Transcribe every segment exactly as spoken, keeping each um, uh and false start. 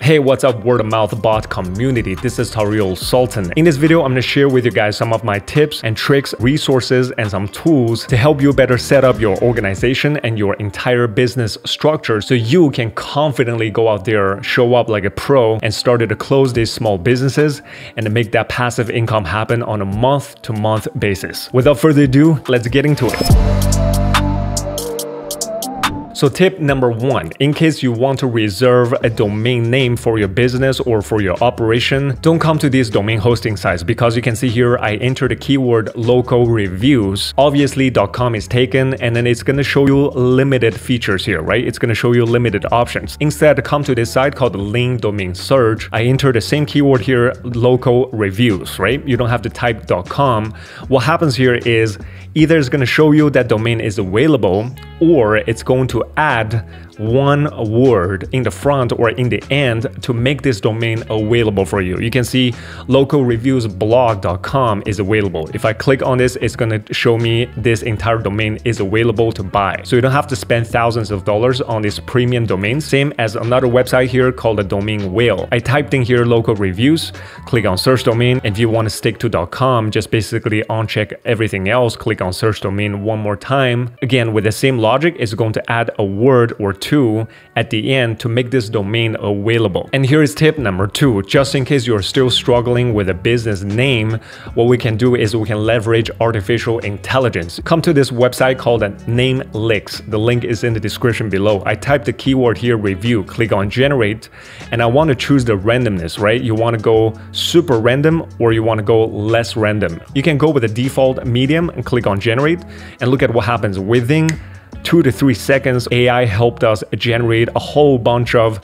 Hey, what's up word of mouth bot community? This is Tario Sultan. In this video, I'm going to share with you guys some of my tips and tricks, resources, and some tools to help you better set up your organization and your entire business structure so you can confidently go out there, show up like a pro, and start to close these small businesses and to make that passive income happen on a month-to-month basis. Without further ado, let's get into it. So tip number one, in case you want to reserve a domain name for your business or for your operation, don't come to these domain hosting sites because you can see here I entered the keyword local reviews. Obviously, .com is taken and then it's going to show you limited features here, right? It's going to show you limited options. Instead, come to this site called Lean Domain Search. I entered the same keyword here, local reviews, right? You don't have to type .com. What happens here is either it's going to show you that domain is available or it's going to add one word in the front or in the end to make this domain available for you. You can see local reviews blog dot com is available. If I click on this, it's going to show me this entire domain is available to buy. So you don't have to spend thousands of dollars on this premium domain. Same as another website here called the Domain Whale. I typed in here local reviews, click on search domain. If you want to stick to .com, just basically uncheck everything else, click on search domain one more time. Again, with the same logic, it's going to add a word or two at the end to make this domain available. And here is tip number two, just in case you're still struggling with a business name, what we can do is we can leverage artificial intelligence. Come to this website called NameLix. The link is in the description below. I type the keyword here, review, click on generate, and I want to choose the randomness, right? You want to go super random or you want to go less random. You can go with the default medium and click on generate and look at what happens within two to three seconds. A I helped us generate a whole bunch of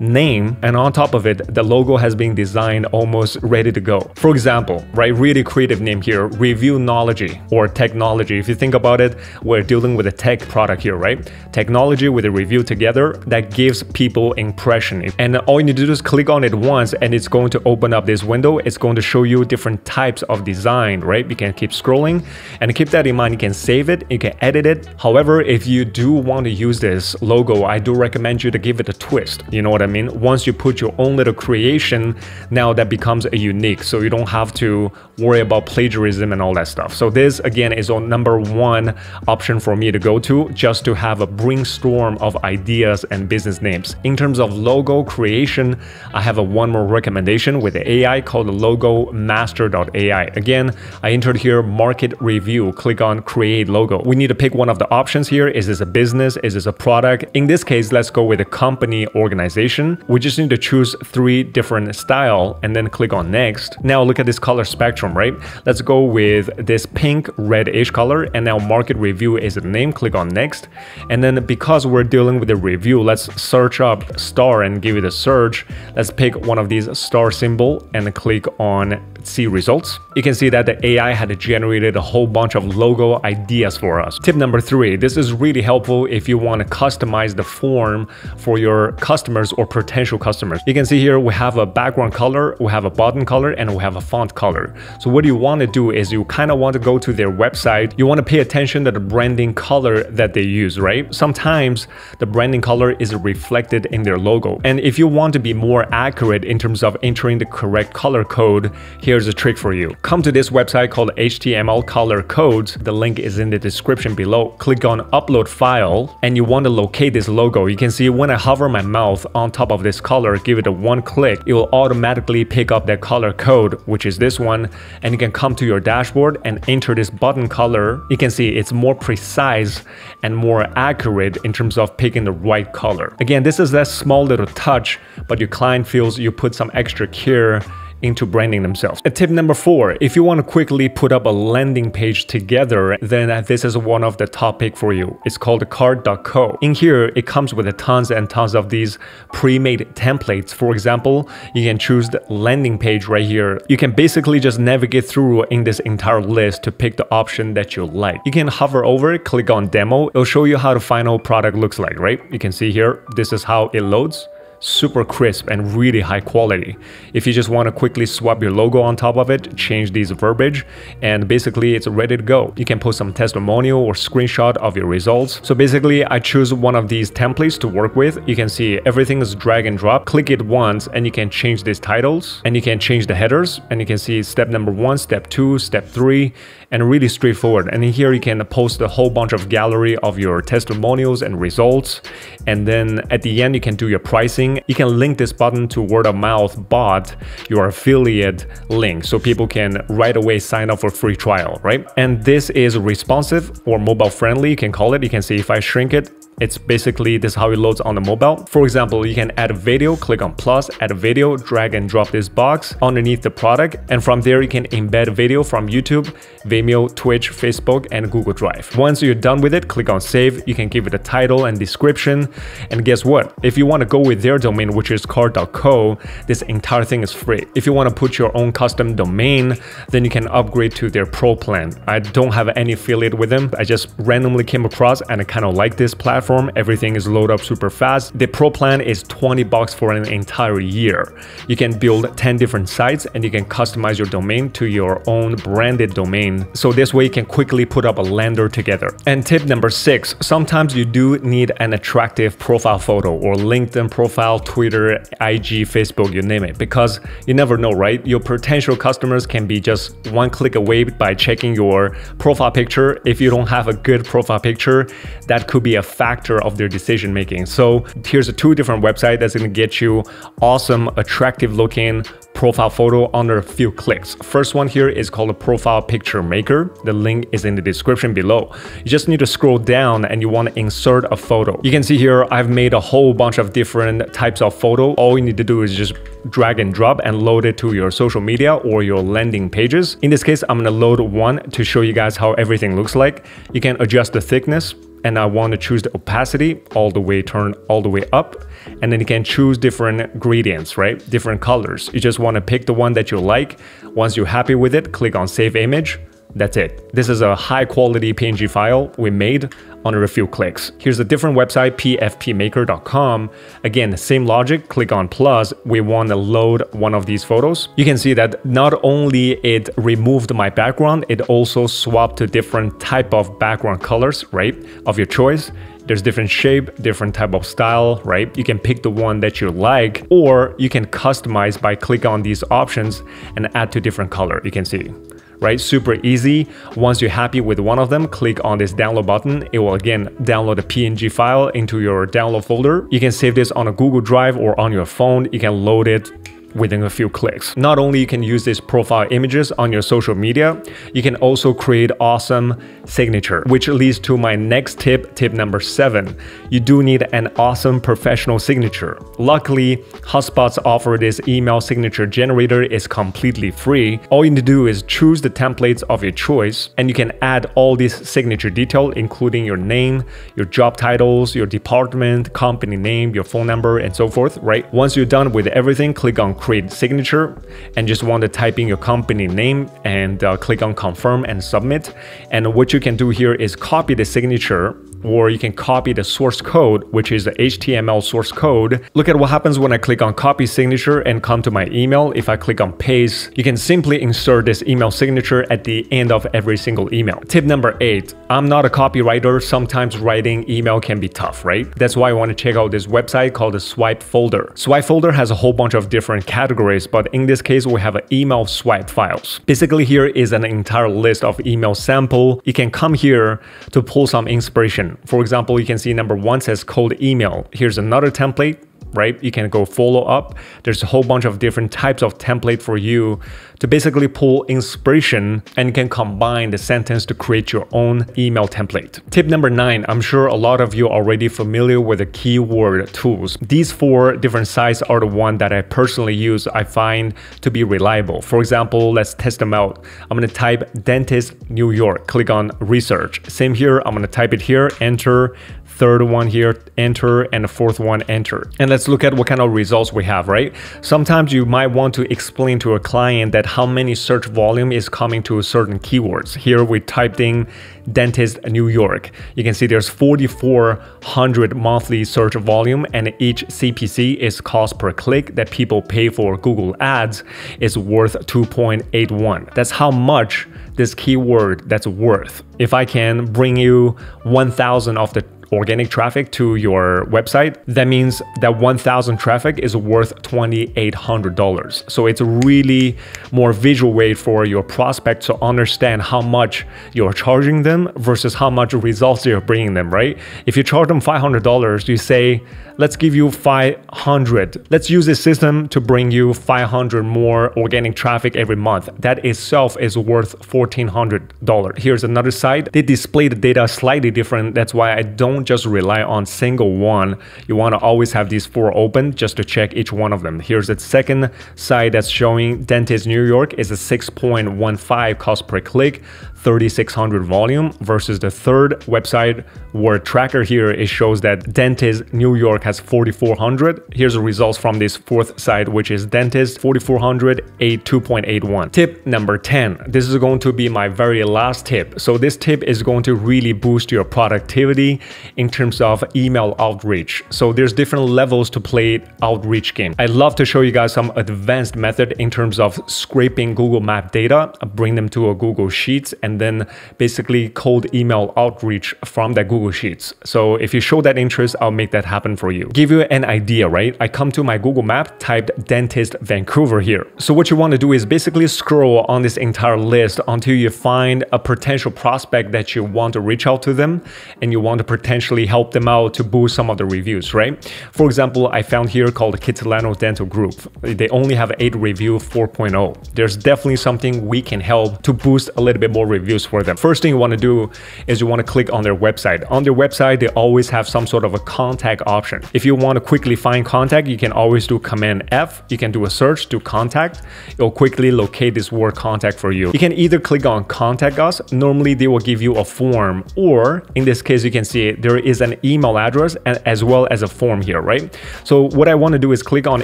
name, and on top of it, the logo has been designed almost ready to go. For example, right, really creative name here, Reviewnology or technology. If you think about it, we're dealing with a tech product here, right? Technology with a review together, that gives people impression. And all you need to do is click on it once and it's going to open up this window. It's going to show you different types of design, right? You can keep scrolling and keep that in mind. You can save it, you can edit it. However, if you do want to use this logo, I do recommend you to give it a twist. You know what I mean? I mean, once you put your own little creation, now that becomes a unique, so you don't have to worry about plagiarism and all that stuff. So this again is on number one option for me to go to, just to have a brainstorm of ideas and business names. In terms of logo creation, I have a one more recommendation with the A I called logo master dot A I. Again, I entered here market review, click on create logo. We need to pick one of the options here. Is this a business? Is this a product? In this case, let's go with a company organization. We just need to choose three different style and then click on next. Now look at this color spectrum, right? Let's go with this pink reddish color, and now market review is the name. Click on next, and then because we're dealing with a review, let's search up star and give it a search. Let's pick one of these star symbol and click on see results. You can see that the A I had generated a whole bunch of logo ideas for us. Tip number three, this is really helpful if you want to customize the form for your customers or potential customers. You can see here we have a background color, we have a button color, and we have a font color. So what you want to do is you kind of want to go to their website. You want to pay attention to the branding color that they use, right? Sometimes the branding color is reflected in their logo. And if you want to be more accurate in terms of entering the correct color code, here's a trick for you. Come to this website called H T M L Color Codes. The link is in the description below. Click on upload file and you want to locate this logo. You can see when I hover my mouse on top of this color, give it a one click, it will automatically pick up that color code, which is this one. And you can come to your dashboard and enter this button color. You can see it's more precise and more accurate in terms of picking the right color. Again, this is that small little touch, but your client feels you put some extra care into branding themselves. And tip number four, if you want to quickly put up a landing page together, then this is one of the top pick for you. It's called Carrd dot co. In here, it comes with tons and tons of these pre-made templates. For example, you can choose the landing page right here. You can basically just navigate through in this entire list to pick the option that you like. You can hover over it, click on demo. It'll show you how the final product looks like, right? You can see here, this is how it loads. super crisp and really high quality. If you just want to quickly swap your logo on top of it, change these verbiage, and basically it's ready to go. You can post some testimonial or screenshot of your results. So basically I choose one of these templates to work with. You can see everything is drag and drop. Click it once and you can change these titles and you can change the headers, and you can see step number one, step two, step three, and really straightforward. And here you can post a whole bunch of gallery of your testimonials and results. And then at the end you can do your pricing. You can link this button to word of mouth, bot, your affiliate link, so people can right away sign up for free trial, right? And this is responsive or mobile friendly, you can call it. You can see if I shrink it, it's basically this is how it loads on the mobile. For example, you can add a video, click on plus, add a video, drag and drop this box underneath the product. And from there, you can embed video from YouTube, Vimeo, Twitch, Facebook, and Google Drive. Once you're done with it, click on save. You can give it a title and description. And guess what? If you want to go with their domain, which is Carrd dot co, this entire thing is free. If you want to put your own custom domain, then you can upgrade to their pro plan. I don't have any affiliate with them. I just randomly came across and I kind of like this platform. Everything is loaded up super fast. The pro plan is twenty bucks for an entire year. You can build ten different sites and you can customize your domain to your own branded domain. So this way you can quickly put up a lander together. And tip number six, sometimes you do need an attractive profile photo or LinkedIn profile, Twitter, I G, Facebook, you name it, because you never know, right? Your potential customers can be just one click away by checking your profile picture. If you don't have a good profile picture, that could be a factor of their decision making. So here's a two different website that's going to get you awesome, attractive looking profile photo under a few clicks. First one here is called a Profile Picture Maker. The link is in the description below. You just need to scroll down and you want to insert a photo. You can see here I've made a whole bunch of different types of photo. All you need to do is just drag and drop and load it to your social media or your landing pages. In this case, I'm going to load one to show you guys how everything looks like. You can adjust the thickness, and I want to choose the opacity all the way, turn all the way up, and then you can choose different gradients, right? Different colors. You just want to pick the one that you like. Once you're happy with it, click on save image. That's it. This is a high quality P N G file we made under a few clicks. Here's a different website, p f p maker dot com. Again, same logic, click on plus. We want to load one of these photos. You can see that not only it removed my background, it also swapped to different type of background colors, right? Of your choice. There's different shape, different type of style, right? You can pick the one that you like, or you can customize by clicking on these options and add to different color. You can see. Right? Super easy. Once you're happy with one of them, click on this download button. It will again download a P N G file into your download folder. You can save this on a Google Drive or on your phone. You can load it within a few clicks. Not only you can use these profile images on your social media, you can also create awesome signature, which leads to my next tip, tip number seven. You do need an awesome professional signature. Luckily, HubSpot's offer this email signature generator is completely free. All you need to do is choose the templates of your choice, and you can add all these signature detail, including your name, your job titles, your department, company name, your phone number, and so forth, right? Once you're done with everything, click on create signature and just want to type in your company name and uh, click on confirm and submit. And what you can do here is copy the signature, or you can copy the source code, which is the H T M L source code. Look at what happens when I click on copy signature and come to my email. If I click on paste, you can simply insert this email signature at the end of every single email. Tip number eight, I'm not a copywriter. Sometimes writing email can be tough, right? That's why I want to check out this website called the Swipe Folder. Swipe Folder has a whole bunch of different categories, but in this case, we have an email swipe files. Basically, here is an entire list of email sample. You can come here to pull some inspiration. For example, you can see number one says cold email. Here's another template, right? You can go follow up. There's a whole bunch of different types of template for you to basically pull inspiration, and you can combine the sentence to create your own email template. Tip number nine, I'm sure a lot of you are already familiar with the keyword tools. These four different sites are the one that I personally use, I find to be reliable. For example, let's test them out. I'm gonna type dentist New York, click on research. Same here, I'm gonna type it here, enter third one here, enter, and the fourth one, enter. And let's look at what kind of results we have, right? Sometimes you might want to explain to a client that how many search volume is coming to certain keywords. Here we typed in dentist New York. You can see there's forty-four hundred monthly search volume, and each C P C is cost per click that people pay for Google ads is worth two point eight one. That's how much this keyword that's worth. If I can bring you one thousand of the organic traffic to your website, that means that one thousand traffic is worth two thousand eight hundred dollars. So it's a really more visual way for your prospect to understand how much you're charging them versus how much results you're bringing them, right? If you charge them five hundred dollars, you say, let's give you five hundred. Let's use this system to bring you five hundred more organic traffic every month. That itself is worth one thousand four hundred dollars. Here's another site. They display the data slightly different. That's why I don't just rely on single one. You want to always have these four open just to check each one of them. Here's the second site that's showing dentist New York is a six point one five cost per click, thirty-six hundred volume, versus the third website where tracker here, it shows that dentist New York has forty-four hundred. Here's the results from this fourth site, which is dentist forty-four hundred, two point eight one. Tip number ten. This is going to be my very last tip. So this tip is going to really boost your productivity in terms of email outreach. So there's different levels to play outreach game. I love to show you guys some advanced method in terms of scraping Google Map data, bring them to a Google Sheets, and then basically cold email outreach from that Google Sheets. So if you show that interest, I'll make that happen for you. Give you an idea, right? I come to my Google Map, typed dentist Vancouver here. So what you want to do is basically scroll on this entire list until you find a potential prospect that you want to reach out to them, and you want to potentially help them out to boost some of the reviews, right? For example, I found here called Kitsilano Dental Group. They only have eight review four point oh. There's definitely something we can help to boost a little bit more reviews for them. First thing you want to do is you want to click on their website. On their website, they always have some sort of a contact option. If you want to quickly find contact, you can always do Command F. You can do a search, do contact. It'll quickly locate this word contact for you. You can either click on Contact Us. Normally, they will give you a form, or in this case, you can see there is an email address and as well as a form here, right? So what I want to do is click on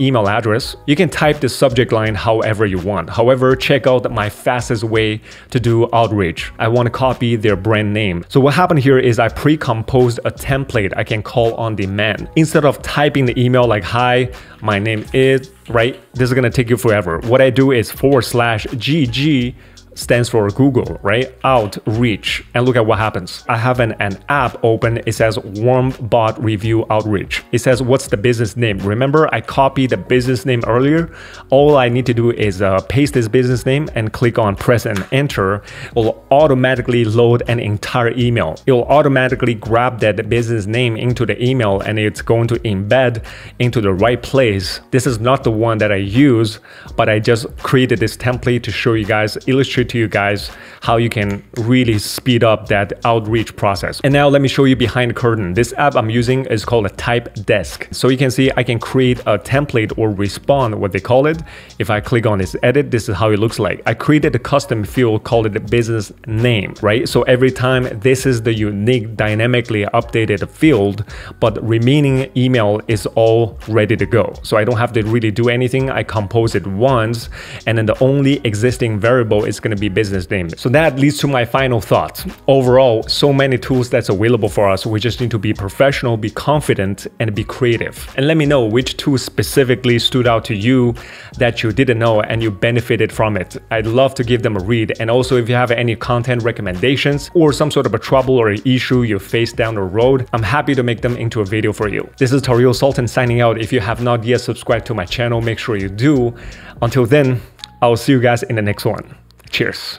email address. You can type the subject line however you want. However, check out my fastest way to do outreach. I want to copy their brand name. So what happened here is I pre-composed a template I can call on demand. Instead of typing the email like, hi, my name is, right? This is going to take you forever. What I do is forward slash G G, stands for Google, right? Outreach. And look at what happens. I have an, an app open. It says WOMBOT Review Outreach. It says, what's the business name? Remember, I copied the business name earlier. All I need to do is uh, paste this business name and click on press and enter. It will automatically load an entire email. It will automatically grab that business name into the email, and it's going to embed into the right place. This is not the one that I use, but I just created this template to show you guys, illustrate to you guys how you can really speed up that outreach process. And now let me show you behind the curtain. This app I'm using is called a Type Desk. So you can see I can create a template or respond, what they call it. If I click on this edit, this is how it looks like. I created a custom field called it a business name, right? So every time this is the unique dynamically updated field, but remaining email is all ready to go. So I don't have to really do anything. I compose it once, and then the only existing variable is going to be business name. So that leads to my final thoughts. Overall, so many tools that's available for us. We just need to be professional, be confident, and be creative. And let me know which tool specifically stood out to you that you didn't know and you benefited from it. I'd love to give them a read. And also, if you have any content recommendations or some sort of a trouble or an issue you face down the road, I'm happy to make them into a video for you. This is Tario Sultan signing out. If you have not yet subscribed to my channel, make sure you do. Until then, I'll see you guys in the next one. Cheers.